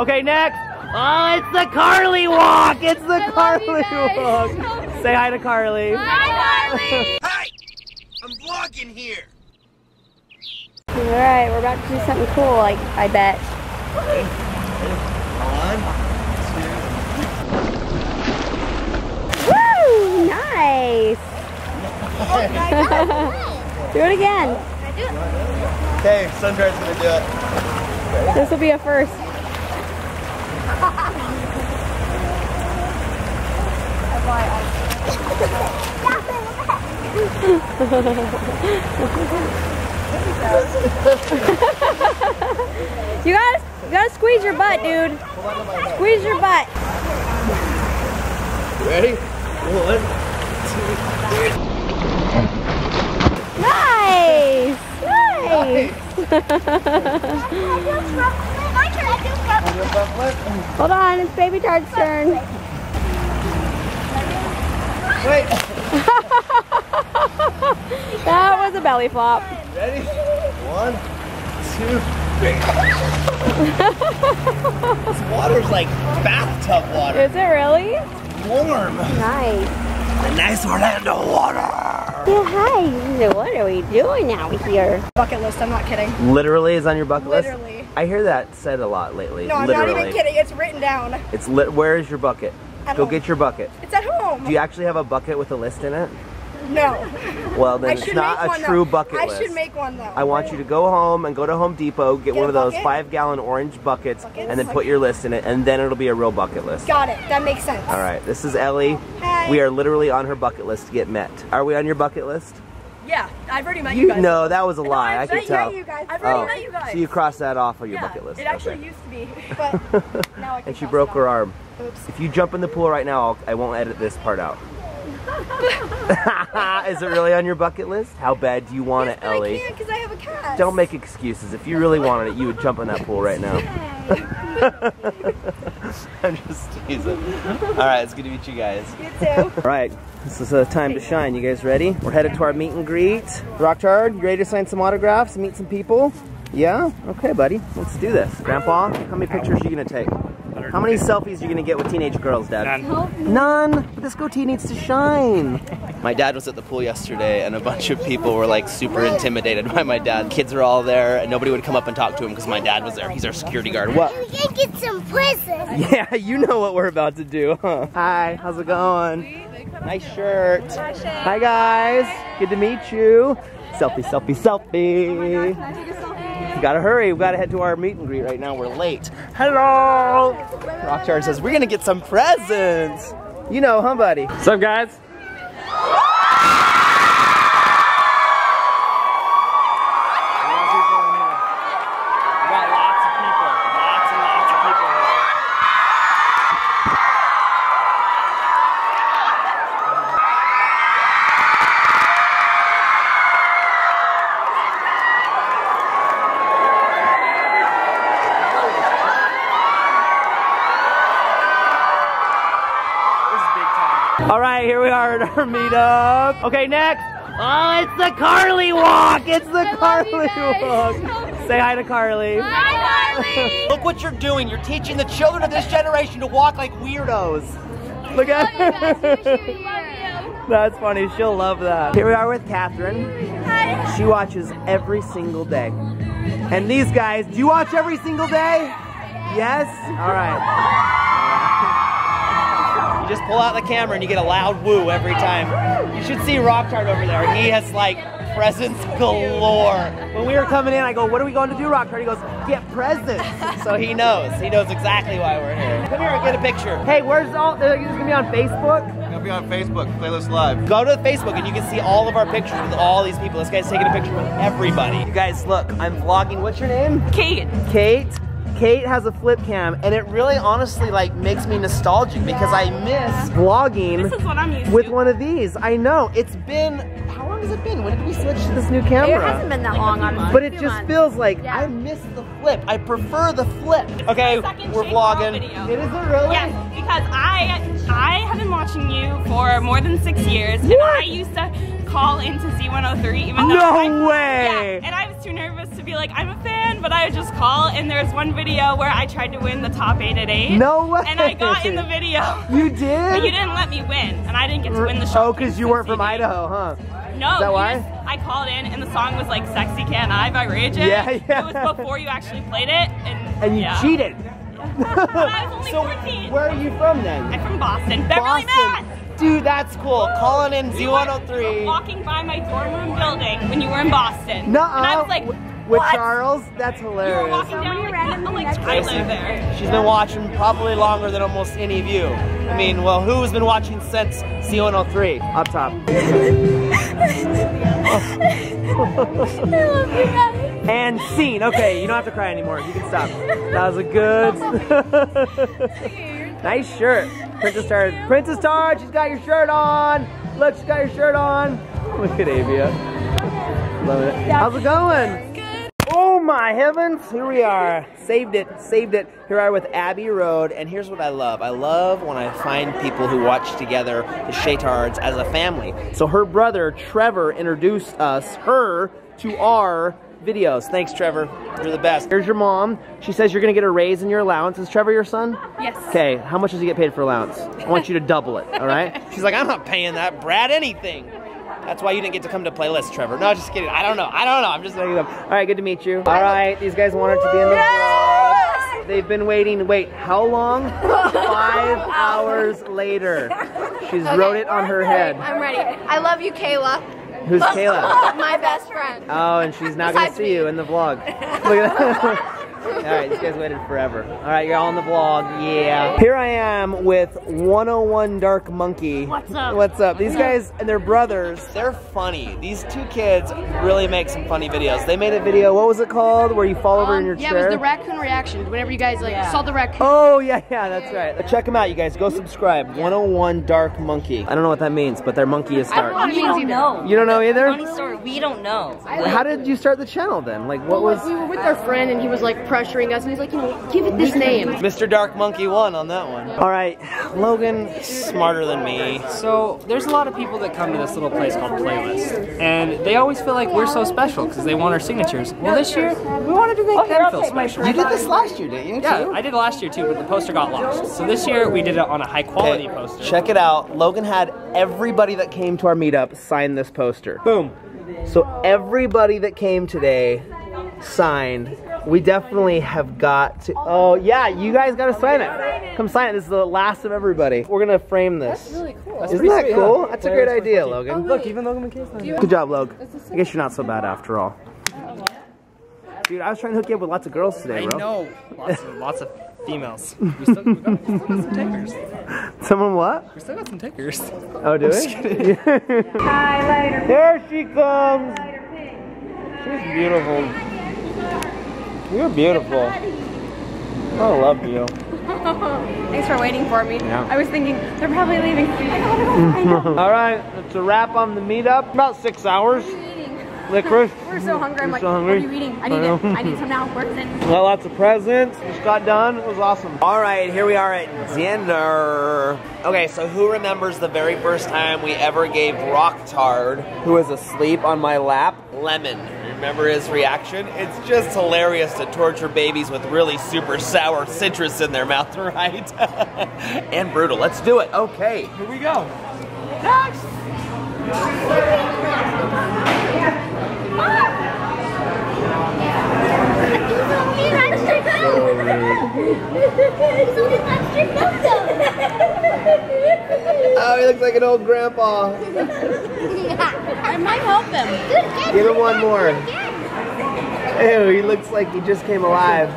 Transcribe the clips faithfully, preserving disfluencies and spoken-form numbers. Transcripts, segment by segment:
Okay, next. Oh, it's the Carly walk. It's the I Carly walk. Say hi to Carly. Hi, Carly. Hi. I'm vlogging here. All right, we're about to do something cool. I, I bet. Woo! Nice. Do it again. I do it. Okay, Sontard's gonna do it. This will be a first. you gotta, you gotta squeeze your butt, dude. Squeeze your butt. Ready? One, two, three. Nice, nice. Hold on, it's Baby Tart's turn. Wait. That was a belly flop. Ready? One, two, three. This water's like bathtub water. Is it really? It's warm. Nice. The nice Orlando water. Yeah, hi. What are we doing out here? Bucket list, I'm not kidding. Literally is on your bucket list? Literally. I hear that said a lot lately. No, I'm Literally. not even kidding. It's written down. It's lit. Where is your bucket? At Go home. Get your bucket. It's at home. Do you actually have a bucket with a list in it? No. Well, then it's not a one, true though. bucket I list. I should make one, though. I want I you to go home and go to Home Depot, get, get one of those five-gallon orange buckets, buckets, and then put your list in it, and then it'll be a real bucket list. Got it. That makes sense. All right. This is Ellie. Hi. We are literally on her bucket list to get met. Are we on your bucket list? Yeah. I've already met you, you guys. No, that was a lie. No, I could tell. You guys. I've already oh. met you guys. So you crossed that off on your yeah, bucket list. It actually okay. used to be, but now I can And she broke her arm. Oops. If you jump in the pool right now, I'll, I won't edit this part out. Is it really on your bucket list? How bad do you want yes, it, Ellie? I can't because I have a cat. Don't make excuses. If you really wanted it, you would jump in that pool right now. I'm just teasing. All right, it's good to meet you guys. You too. All right, this is a time to shine. You guys ready? We're headed to our meet and greet. Rocktard, you ready to sign some autographs, meet some people? Yeah? Okay, buddy. Let's do this. Grandpa, how many pictures are you going to take? How many selfies are you gonna get with teenage girls, Dad? None. None? This goatee needs to shine. My dad was at the pool yesterday and a bunch of people were like super intimidated by my dad. Kids were all there and nobody would come up and talk to him because my dad was there. He's our security guard. What? We can get some presents. Yeah, you know what we're about to do, huh? Hi, how's it going? Nice shirt. Hi guys, good to meet you. Selfie, selfie, selfie. Oh my gosh, can I take a selfie? We gotta hurry, we gotta head to our meet and greet right now, we're late. Hello! Rocktard says, we're gonna get some presents! You know, huh buddy? What's up guys? Our meetup. Okay, next. Oh, it's the Carly walk. It's the I Carly walk. Say hi to Carly. Hi, Carly. Look what you're doing. You're teaching the children of this generation to walk like weirdos. Look at her. That's funny. She'll love that. Here we are with Catherine. Hi. She watches every single day. And these guys, do you watch every single day? Yes? All right. Just pull out the camera and you get a loud woo every time. You should see Rocktard over there. He has like presents galore. When we were coming in, I go, what are we going to do, Rocktard? He goes, get presents. So he knows. He knows exactly why we're here. Come here and get a picture. Hey, where's all, this is gonna be on Facebook? It'll be on Facebook, Playlist Live. Go to Facebook and you can see all of our pictures with all these people. This guy's taking a picture with everybody. You guys, look, I'm vlogging. What's your name? Kate. Kate. Kate has a flip cam and it really honestly like makes me nostalgic because I miss vlogging this is what I'm used with to. one of these. I know, it's been, how long has it been? When did we switch to this new camera? It hasn't been that like long, honestly. But it just months. feels like yeah. I miss the flip. I prefer the flip. Okay, we're vlogging. It is a really? Yes, because I, I have been watching you for more than six years what? and I used to call into Z one oh three even though No I'm, way! Yeah, and I was too nervous to be like, I'm a fan. win, but I would just call. And there's one video where I tried to win the top eight at eight. No way! And I got in the video. You did? But you didn't let me win, and I didn't get to win the show. Oh, because you weren't from Idaho, huh? No. Is that why? Just, I called in, and the song was like "Sexy Can I" by Rage Against. Yeah, yeah. It was before you actually played it, and and you yeah. cheated. I was only so fourteen. Where are you from then? I'm from Boston. Beverly Mass. Dude, that's cool. Calling in Z one oh three. Walking by my dorm room building when you were in Boston. No, and I was like, what? With Charles? That's hilarious. You were walking so down like, like Kayla there. She's been watching probably longer than almost any of you. I mean, well, who's been watching since C one oh three? Up top. I love you guys. And scene. Okay, you don't have to cry anymore. You can stop. That was a good... Nice shirt. Princess Tard. Princess Tard, she's got your shirt on. Look, she's got your shirt on. Look at Avia. Love it. How's it going? Good. Oh my heavens, here we are. Saved it, saved it. Here we are with Abbey Road, and here's what I love. I love when I find people who watch together the Shaytards as a family. So her brother, Trevor, introduced us, her, to our videos. Thanks, Trevor. You're the best. Here's your mom. She says you're gonna get a raise in your allowance. Is Trevor your son? Yes. Okay, how much does he get paid for allowance? I want you to double it, all right? She's like, I'm not paying that brat anything. That's why you didn't get to come to Playlist, Trevor. No, just kidding. I don't know. I don't know. I'm just making them. All right, good to meet you. All right, these guys wanted to be in the vlog. They've been waiting. Wait, how long? Five hours later. She's okay. Wrote it on her head. I'm ready. I love you, Kayla. Who's Kayla? My best friend. Oh, and she's not going to see you in the vlog. Look at that. All right, these guys waited forever. All right, you're all in the vlog. Yeah. Here I am with one oh one Dark Monkey. What's up? What's up? These guys and their brothers, they're funny. These two kids really make some funny videos. They made a video, what was it called, where you fall over um, in your yeah, chair? Yeah, it was the raccoon reaction, whenever you guys like yeah. saw the raccoon. Oh, yeah, yeah, that's right. Check them out, you guys. Go subscribe. one oh one Dark Monkey. I don't know what that means, but their monkey is dark. I don't know what it means either. You don't know. You don't know either? Funny story, we don't know. How did you start the channel then? Like, what was... We were with our friend and he was like, pressuring us, and he's like, you know, give it this name. Mister Dark Monkey won on that one. All right, Logan, smarter than me. So there's a lot of people that come to this little place called Playlist, and they always feel like we're so special because they want our signatures. Well, this year we wanted to make oh, them feel special. You did this last year, didn't you? Yeah, too? I did last year too, but the poster got lost. So this year we did it on a high quality okay. poster. Check it out. Logan had everybody that came to our meetup sign this poster. Boom. So everybody that came today signed. We definitely have got to, oh yeah, you guys gotta sign it. Come sign it, this is the last of everybody. We're gonna frame this. That's really cool. Isn't that cool? That's a great idea, Logan. Look, even Logan McKay's. Good job, Log. I guess you're not so bad after all. Dude, I was trying to hook you up with lots of girls today, bro. I know, lots of, lots of females. We still, we got, we still got some takers. Someone what? We still got some takers. Oh, do we? Hi, later. There she comes. She's beautiful. You're beautiful. I love you. Thanks for waiting for me. Yeah. I was thinking, they're probably leaving. I gotta go, I know. All right, that's a wrap on the meetup. About six hours. What are you eating? Licorice. We're so hungry. I'm We're like, so hungry. What are you eating? I need I it. I need some now. Where's it? Well, lots of presents. Just got done. It was awesome. All right, here we are at dinner. Okay, so who remembers the very first time we ever gave Rocktard, who was asleep on my lap, lemon? Remember his reaction? It's just hilarious to torture babies with really super sour citrus in their mouth, right? And brutal. Let's do it. Okay. Here we go. Next! Oh, he looks like an old grandpa. I might help him. Good, good, Give him good, one good, more. Good, good. Ew, he looks like he just came alive.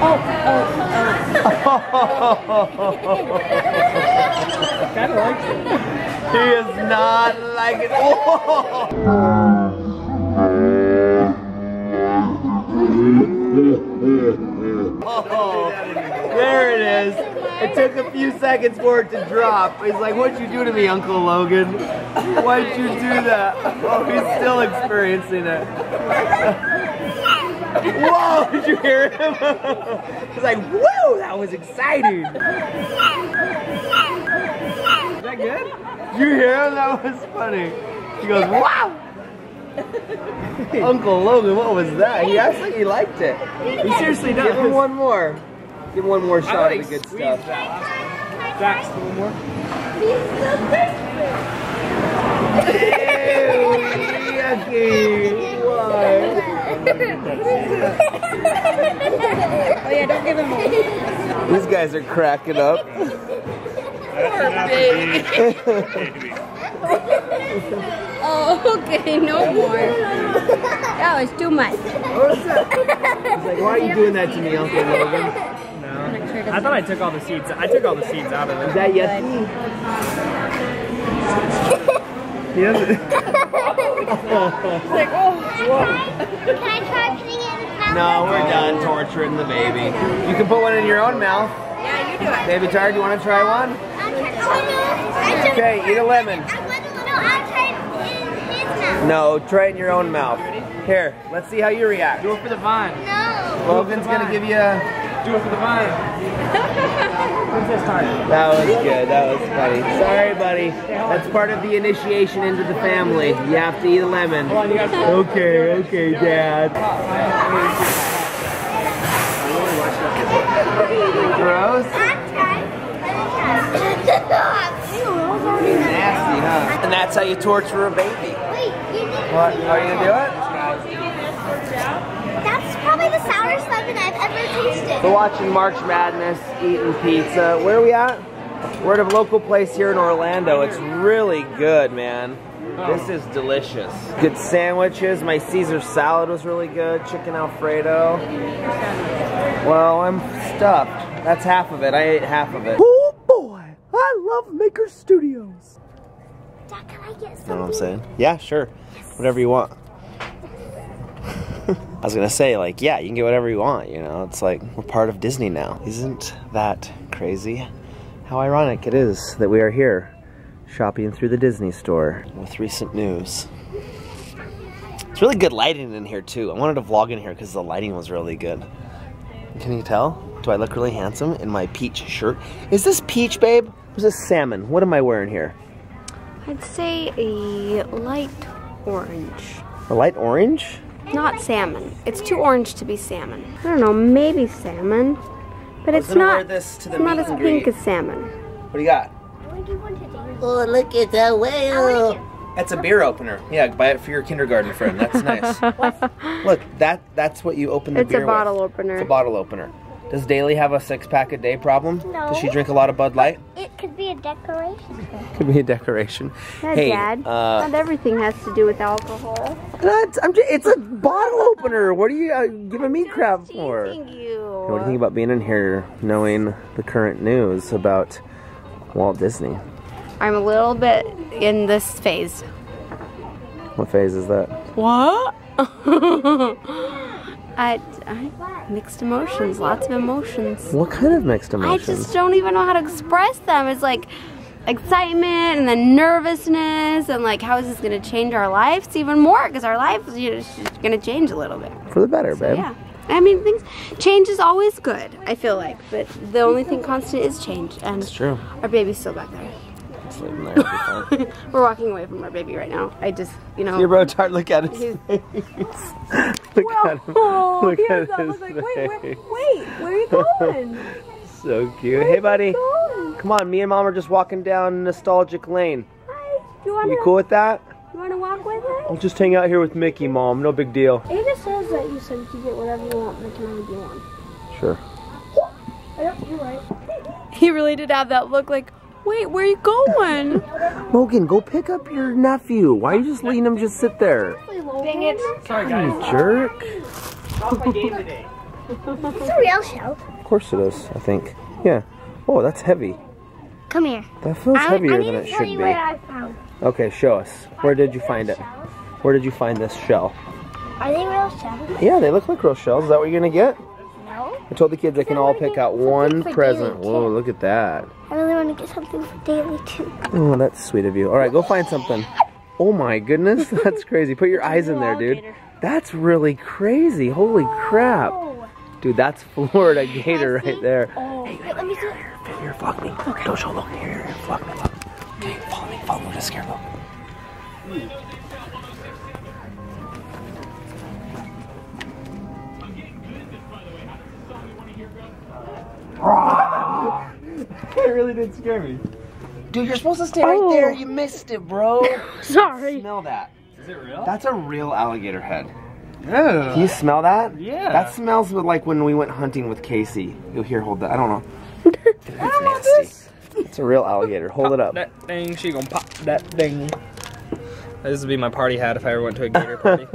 Oh, oh, oh. I kind of like it. He is not like it. Oh. Oh, there it is. It took a few seconds for it to drop. He's like, what'd you do to me, Uncle Logan? Why'd you do that? Oh, he's still experiencing it. Whoa, did you hear him? He's like, whoa, that was exciting. Is that good? Did you hear him? That was funny. He goes, wow. Uncle Logan, what was that? He actually he liked it. He seriously does. Give him one more. Give him one more shot of the good stuff. Jackson, one more. Yucky. Oh yeah, don't give him one. These guys are cracking up. Oh, okay, no more. That was too much. What was that? I was like, why are you doing that to me, Uncle Logan? No. I thought I took all the seeds. I took all the seeds out of it. Is that yucky? He doesn't. He's like, oh, what? Can I try putting it in his mouth? No, we're done torturing the baby. You can put one in your own mouth. Yeah, you do it. Baby Tart, do you want to try one? Okay, eat a lemon. No, try it in your own mouth. Here, let's see how you react. Do it for the vine. No. Logan's gonna give you a... Do it for the vine. Princess Tard. That was good, that was funny. Sorry, buddy. That's part of the initiation into the family. You have to eat a lemon. Okay, okay, Dad. Gross? Nasty, huh? And that's how you torture a baby. Wait, you didn't. What? Are you gonna do it? That's probably the sourest lemon I've ever tasted. We're watching March Madness, eating pizza. Where are we at? We're at a local place here in Orlando. It's really good, man. This is delicious. Good sandwiches. My Caesar salad was really good. Chicken Alfredo. Well, I'm stuffed. That's half of it. I ate half of it. I love Maker Studios. Dad, can I get something? You know what I'm saying? Yeah, sure. Yes. Whatever you want. I was gonna say, like, yeah, you can get whatever you want, you know? It's like, we're part of Disney now. Isn't that crazy? How ironic it is that we are here, shopping through the Disney store with recent news. It's really good lighting in here, too. I wanted to vlog in here because the lighting was really good. Can you tell? Do I look really handsome in my peach shirt? Is this peach, babe? Or is this salmon? What am I wearing here? I'd say a light orange. A light orange? Not salmon. It's too orange to be salmon. I don't know, maybe salmon. But it's not, this to the it's not as pink as salmon. What do you got? Oh, look at that whale. That's a beer opener. Yeah, buy it for your kindergarten friend. That's nice. Look, that that's what you open the it's beer It's a bottle with. opener. It's a bottle opener. Does Daily have a six pack a day problem? No. Does she drink a lot of Bud Light? It could be a decoration. Could be a decoration. Yeah, hey, Dad. Uh, Not everything has to do with alcohol. That's, I'm just, it's a bottle opener. What are you uh, giving me crap for? You. What do you think about being in here knowing the current news about Walt Disney? I'm a little bit in this phase. What phase is that? What? I, I mixed emotions, lots of emotions. What kind of mixed emotions? I just don't even know how to express them. It's like excitement and then nervousness and like how is this going to change our lives even more because our life is, you know, going to change a little bit. For the better, so, babe. Yeah. I mean, things change is always good, I feel like, but the only thing constant is change. And it's true. Our baby's still back there. Sleeping there. We're walking away from our baby right now. I just, you know. Your bro, Tart, look at his face. Look well, at him. Oh, look he at his I was like, wait, wait, wait, where are you going? So cute. Where hey, buddy. Going? Come on, me and Mom are just walking down nostalgic lane. Hi. You wanna, you cool with that? You want to walk with us? I'll just hang out here with Mickey, Mom. No big deal. Ada says that you said you could get whatever you want, Mickey, whatever you want. Sure. Yep, you're right. He really did have that look like, wait, where are you going? Logan, go pick up your nephew. Why are you just letting him just sit there? Dang it. Sorry, guys. You jerk. It's a real show. Of course it is, I think. Yeah. Oh, that's heavy. Come here. That feels I, heavier I than it should be. Where I found. Okay, show us. Where did you find it? Where did you find this shell? Are they real shells? Yeah, they look like real shells. Is that what you're going to get? I told the kids they can all pick out one present. Whoa, look at that. I really want to get something for Daily, too. Oh, that's sweet of you. All right, go find something. Oh, my goodness. That's crazy. Put your eyes in there, dude. That's really crazy. Holy crap. Dude, that's Florida gator right there. Hey, let me see. Here, here, here, vlog me. Okay. Don't show Logan. Here, here, here, vlog me. Okay, follow me. Follow me. Don't scare Logan. It really did scare me. Dude, you're supposed to stay right oh. there. You missed it, bro. Sorry. Smell that. Is it real? That's a real alligator head. Ew. Do you smell that? Yeah. That smells like when we went hunting with Casey. You'll hear, hold that. I don't know. Dude, that's nasty. This. It's a real alligator. Hold pop it up. That thing. She gonna pop that thing. This would be my party hat if I ever went to a gator party.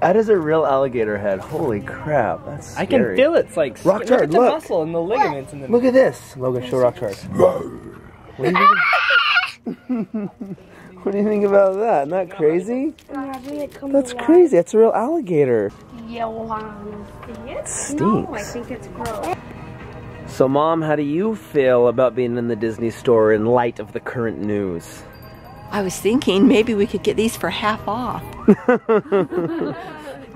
That is a real alligator head. Holy crap, that's scary. I can feel it's like Rock Tart, look at the look. muscle and the ligaments in the Look at this. Logan, show Rock Tart. What, what do you think about that? Isn't that crazy? That's crazy. That's a real alligator. Yeah, well, um, it stinks. No, I think it's gross. So, Mom, how do you feel about being in the Disney store in light of the current news? I was thinking maybe we could get these for half off.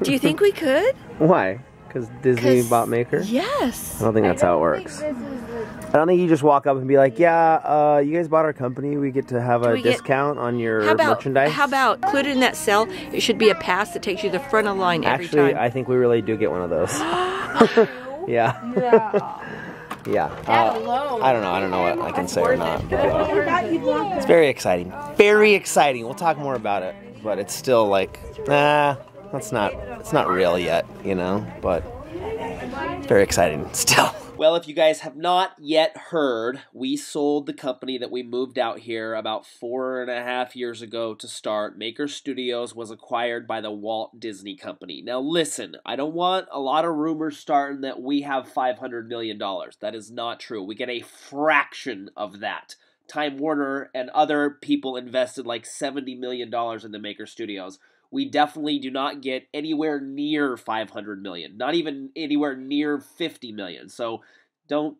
Do you think we could? Why? Because Disney 'Cause, bought Maker? Yes. I don't think that's I don't how it works. Think this is the... I don't think you just walk up and be like, yeah, uh, you guys bought our company. We get to have a discount get... on your how about, merchandise. How about included in that sale, it should be a pass that takes you to the front of the line every Actually, time. I think we really do get one of those. Yeah. Yeah. Yeah. Uh, alone. I don't know. I don't know what I can say or not. But, uh, it's very exciting. Very exciting. We'll talk more about it, but it's still like, nah, that's not. It's not real yet, you know. But it's very exciting still. Well, if you guys have not yet heard, we sold the company that we moved out here about four and a half years ago to start. Maker Studios was acquired by the Walt Disney Company. Now listen, I don't want a lot of rumors starting that we have five hundred million dollars. That is not true. We get a fraction of that. Time Warner and other people invested like seventy million dollars into Maker Studios. We definitely do not get anywhere near five hundred million, not even anywhere near fifty million. So don't,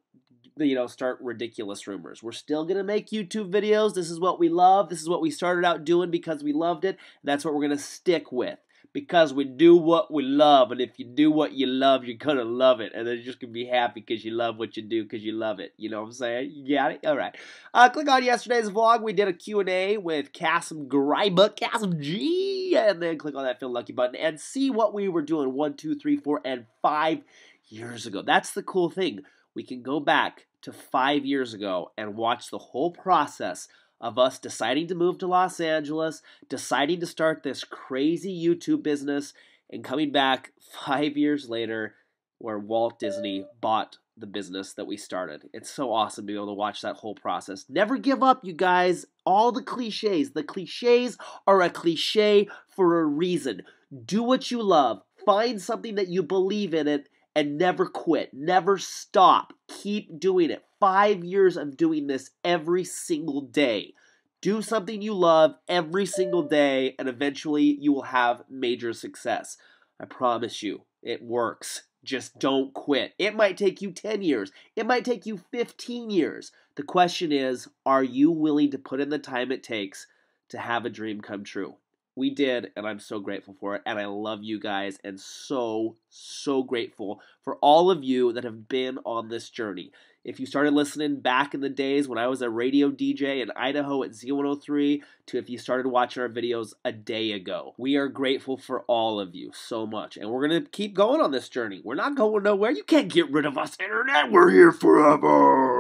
you know, start ridiculous rumors. We're still going to make YouTube videos. This is what we love. This is what we started out doing because we loved it. That's what we're going to stick with because we do what we love. And if you do what you love, you're going to love it. And then you're just going to be happy because you love what you do because you love it. You know what I'm saying? You got it? All right. Uh, click on yesterday's vlog. We did a Q and A with Kasim Gryba, Kasim G. And then click on that Feel Lucky button and see what we were doing one, two, three, four, and five years ago. That's the cool thing. We can go back to five years ago and watch the whole process of us deciding to move to Los Angeles, deciding to start this crazy YouTube business, and coming back five years later where Walt Disney bought the business that we started. It's so awesome to be able to watch that whole process. Never give up, you guys. All the cliches. The cliches are a cliche for a reason. Do what you love. Find something that you believe in it and never quit. Never stop. Keep doing it. Five years of doing this every single day. Do something you love every single day and eventually you will have major success. I promise you, it works. Just don't quit. It might take you ten years. It might take you fifteen years. The question is, are you willing to put in the time it takes to have a dream come true? We did, and I'm so grateful for it, and I love you guys, and so, so grateful for all of you that have been on this journey. If you started listening back in the days when I was a radio D J in Idaho at Z one oh three, to if you started watching our videos a day ago. We are grateful for all of you so much, and we're going to keep going on this journey. We're not going nowhere. You can't get rid of us, Internet. We're here forever.